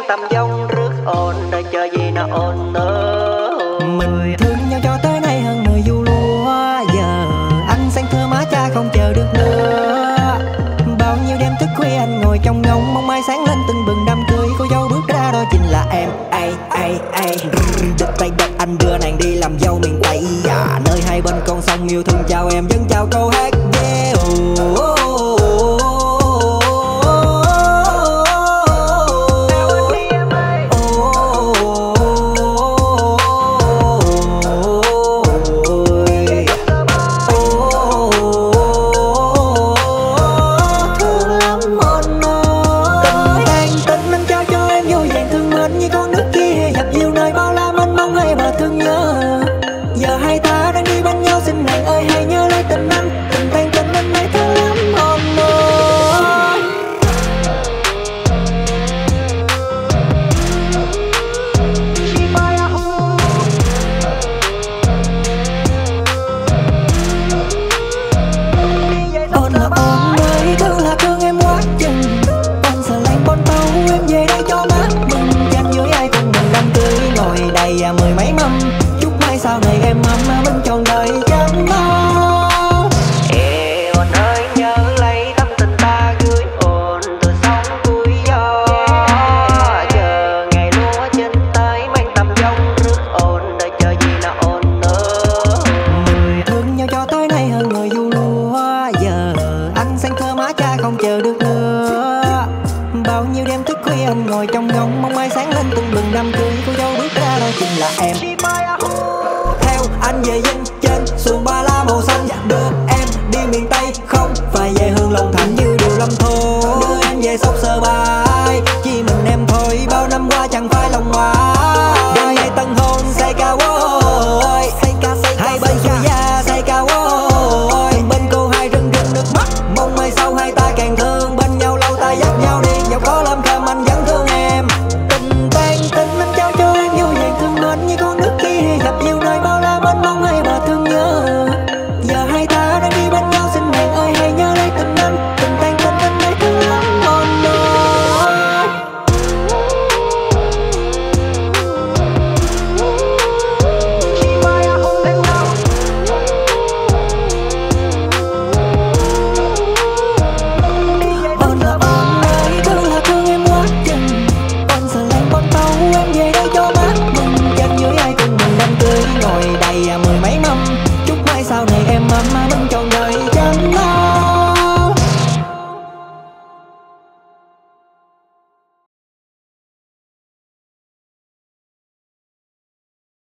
gian tầm dông rước ồn đời chờ gì nó ồn nữa. Mình thương nhau cho tới nay hơn 10 du lúa, giờ anh sang thưa má cha không chờ được nữa. Bao nhiêu đêm thức khuya anh ngồi trong ngóng mong mai sáng lên từng bừng đám cưới, cô dâu bước ra đó chính là em. Ai đập tay đập anh đưa nàng đi làm dâu miền Tây, nơi hai bên con sông yêu thương chào em vẫn chào câu hát. Theo anh về dân trên xuồng ba la màu xanh, đưa em đi miền Tây.